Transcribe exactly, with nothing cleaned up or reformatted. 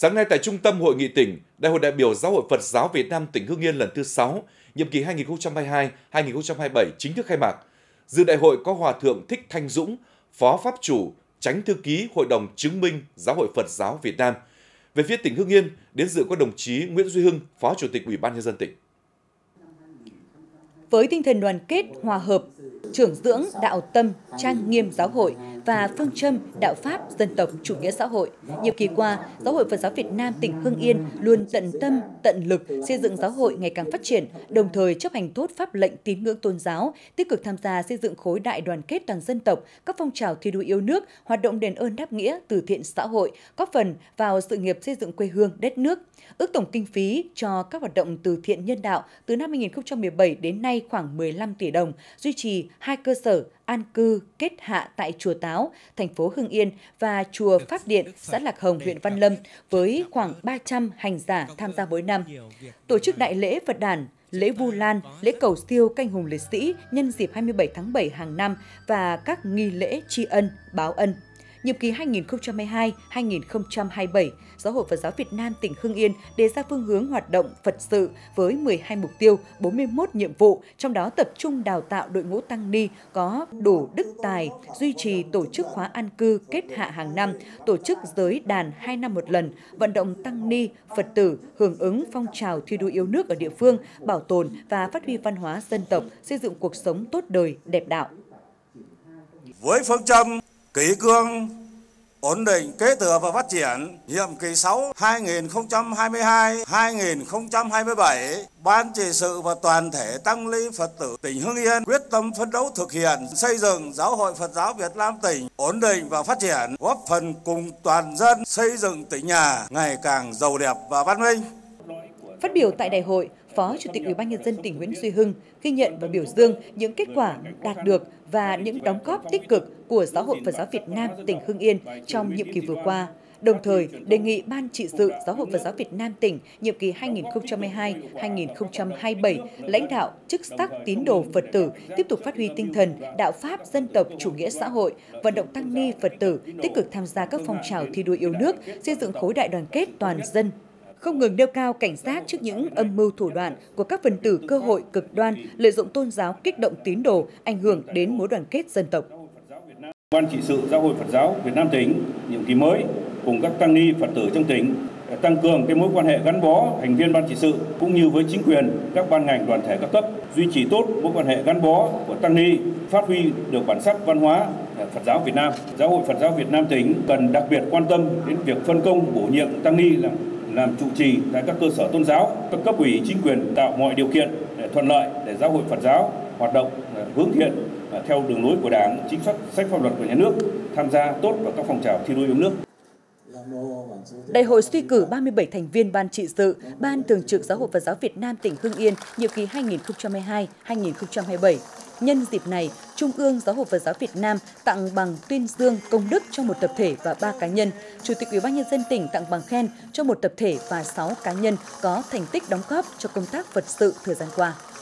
Sáng nay tại Trung tâm Hội nghị tỉnh, Đại hội đại biểu Giáo hội Phật giáo Việt Nam tỉnh Hưng Yên lần thứ sáu, nhiệm kỳ hai nghìn không trăm hai mươi hai đến hai nghìn không trăm hai mươi bảy chính thức khai mạc. Dự đại hội có Hòa thượng Thích Thanh Dũng, Phó Pháp chủ, Chánh thư ký Hội đồng chứng minh Giáo hội Phật giáo Việt Nam. Về phía tỉnh Hưng Yên, đến dự có đồng chí Nguyễn Duy Hưng, Phó Chủ tịch Ủy ban Nhân dân tỉnh. Với tinh thần đoàn kết, hòa hợp, trưởng dưỡng đạo tâm, trang nghiêm giáo hội và phương châm đạo pháp dân tộc chủ nghĩa xã hội, nhiều kỳ qua, Giáo hội Phật giáo Việt Nam tỉnh Hưng Yên luôn tận tâm, tận lực xây dựng giáo hội ngày càng phát triển, đồng thời chấp hành tốt pháp lệnh tín ngưỡng tôn giáo, tích cực tham gia xây dựng khối đại đoàn kết toàn dân tộc, các phong trào thi đua yêu nước, hoạt động đền ơn đáp nghĩa, từ thiện xã hội, góp phần vào sự nghiệp xây dựng quê hương đất nước. Ước tổng kinh phí cho các hoạt động từ thiện nhân đạo từ năm hai nghìn không trăm mười bảy đến nay khoảng mười lăm tỷ đồng, duy trì hai cơ sở an cư kết hạ tại Chùa Táo, thành phố Hưng Yên và Chùa Pháp Điện, xã Lạc Hồng, huyện Văn Lâm, với khoảng ba trăm hành giả tham gia mỗi năm. Tổ chức đại lễ Phật đản, lễ Vu Lan, lễ cầu siêu canh hùng liệt sĩ nhân dịp hai mươi bảy tháng bảy hàng năm và các nghi lễ tri ân, báo ân. Nhiệm kỳ hai nghìn không trăm hai mươi hai đến hai nghìn không trăm hai mươi bảy, Giáo hội Phật giáo Việt Nam tỉnh Hưng Yên đề ra phương hướng hoạt động Phật sự với mười hai mục tiêu, bốn mươi mốt nhiệm vụ, trong đó tập trung đào tạo đội ngũ tăng ni có đủ đức tài, duy trì tổ chức khóa an cư kết hạ hàng năm, tổ chức giới đàn hai năm một lần, vận động tăng ni, Phật tử hưởng ứng phong trào thi đua yêu nước ở địa phương, bảo tồn và phát huy văn hóa dân tộc, xây dựng cuộc sống tốt đời, đẹp đạo. Với phương châm kỷ cương, ổn định, kế thừa và phát triển, nhiệm kỳ sáu hai nghìn không trăm hai mươi hai đến hai nghìn không trăm hai mươi bảy, Ban trị sự và toàn thể tăng ni Phật tử tỉnh Hưng Yên quyết tâm phấn đấu thực hiện xây dựng Giáo hội Phật giáo Việt Nam tỉnh ổn định và phát triển, góp phần cùng toàn dân xây dựng tỉnh nhà ngày càng giàu đẹp và văn minh. Phát biểu tại đại hội, Phó Chủ tịch Ủy ban Nhân dân tỉnh Nguyễn Duy Hưng ghi nhận và biểu dương những kết quả đạt được và những đóng góp tích cực của Giáo hội Phật giáo Việt Nam tỉnh Hưng Yên trong nhiệm kỳ vừa qua, đồng thời đề nghị Ban trị sự Giáo hội Phật giáo Việt Nam tỉnh nhiệm kỳ hai nghìn không trăm hai mươi hai đến hai nghìn không trăm hai mươi bảy lãnh đạo, chức sắc, tín đồ Phật tử tiếp tục phát huy tinh thần đạo pháp dân tộc chủ nghĩa xã hội, vận động tăng ni Phật tử tích cực tham gia các phong trào thi đua yêu nước, xây dựng khối đại đoàn kết toàn dân, không ngừng nêu cao cảnh giác trước những âm mưu thủ đoạn của các phần tử cơ hội cực đoan lợi dụng tôn giáo kích động tín đồ, ảnh hưởng đến mối đoàn kết dân tộc. Ban trị sự Giáo hội Phật giáo Việt Nam tỉnh nhiệm kỳ mới cùng các tăng ni Phật tử trong tỉnh tăng cường cái mối quan hệ gắn bó thành viên ban trị sự cũng như với chính quyền, các ban ngành đoàn thể các cấp, duy trì tốt mối quan hệ gắn bó của tăng ni, phát huy được bản sắc văn hóa Phật giáo Việt Nam. Giáo hội Phật giáo Việt Nam tỉnh cần đặc biệt quan tâm đến việc phân công bổ nhiệm tăng ni là làm trụ trì tại các cơ sở tôn giáo, các cấp ủy chính quyền tạo mọi điều kiện để thuận lợi để Giáo hội Phật giáo hoạt động hướng thiện theo đường lối của Đảng, chính sách sách pháp luật của nhà nước, tham gia tốt vào các phong trào thi đua yêu nước. Đại hội suy cử ba mươi bảy thành viên Ban trị sự, Ban thường trực Giáo hội Phật giáo Việt Nam tỉnh Hưng Yên nhiệm kỳ hai nghìn không trăm hai mươi hai đến hai nghìn không trăm hai mươi bảy. Nhân dịp này, Trung ương Giáo hội Phật giáo Việt Nam tặng bằng tuyên dương công đức cho một tập thể và ba cá nhân. Chủ tịch Ủy ban Nhân dân tỉnh tặng bằng khen cho một tập thể và sáu cá nhân có thành tích đóng góp cho công tác Phật sự thời gian qua.